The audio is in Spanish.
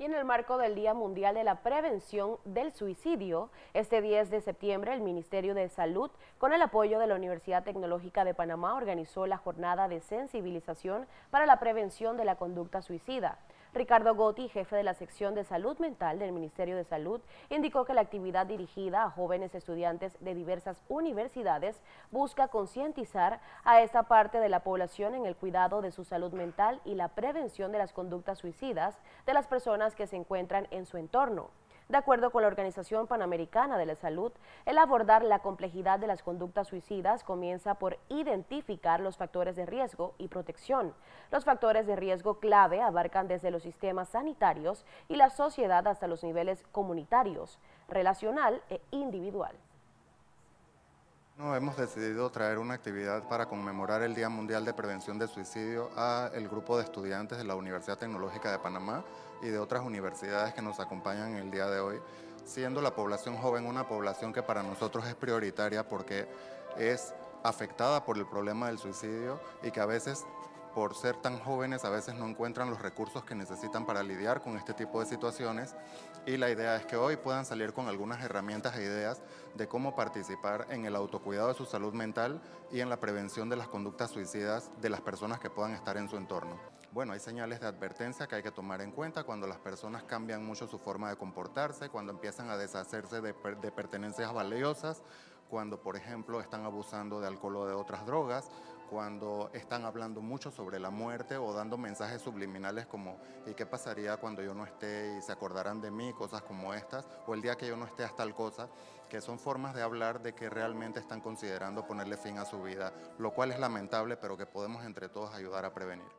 Y en el marco del Día Mundial de la Prevención del Suicidio, este 10 de septiembre el Ministerio de Salud, con el apoyo de la Universidad Tecnológica de Panamá, organizó la jornada de sensibilización para la prevención de la conducta suicida. Ricardo Gotti, jefe de la sección de salud mental del Ministerio de Salud, indicó que la actividad dirigida a jóvenes estudiantes de diversas universidades busca concientizar a esta parte de la población en el cuidado de su salud mental y la prevención de las conductas suicidas de las personas que se encuentran en su entorno. De acuerdo con la Organización Panamericana de la Salud, el abordar la complejidad de las conductas suicidas comienza por identificar los factores de riesgo y protección. Los factores de riesgo clave abarcan desde los sistemas sanitarios y la sociedad hasta los niveles comunitarios, relacional e individual. No, hemos decidido traer una actividad para conmemorar el Día Mundial de Prevención del Suicidio al grupo de estudiantes de la Universidad Tecnológica de Panamá y de otras universidades que nos acompañan el día de hoy, siendo la población joven una población que para nosotros es prioritaria porque es afectada por el problema del suicidio y que a veces, por ser tan jóvenes, a veces no encuentran los recursos que necesitan para lidiar con este tipo de situaciones, y la idea es que hoy puedan salir con algunas herramientas e ideas de cómo participar en el autocuidado de su salud mental y en la prevención de las conductas suicidas de las personas que puedan estar en su entorno. Bueno, hay señales de advertencia que hay que tomar en cuenta cuando las personas cambian mucho su forma de comportarse, cuando empiezan a deshacerse de pertenencias valiosas, cuando, por ejemplo, están abusando de alcohol o de otras drogas, cuando están hablando mucho sobre la muerte o dando mensajes subliminales como ¿y qué pasaría cuando yo no esté y se acordarán de mí? Cosas como estas, o el día que yo no esté haz tal cosa, que son formas de hablar de que realmente están considerando ponerle fin a su vida, lo cual es lamentable, pero que podemos entre todos ayudar a prevenir.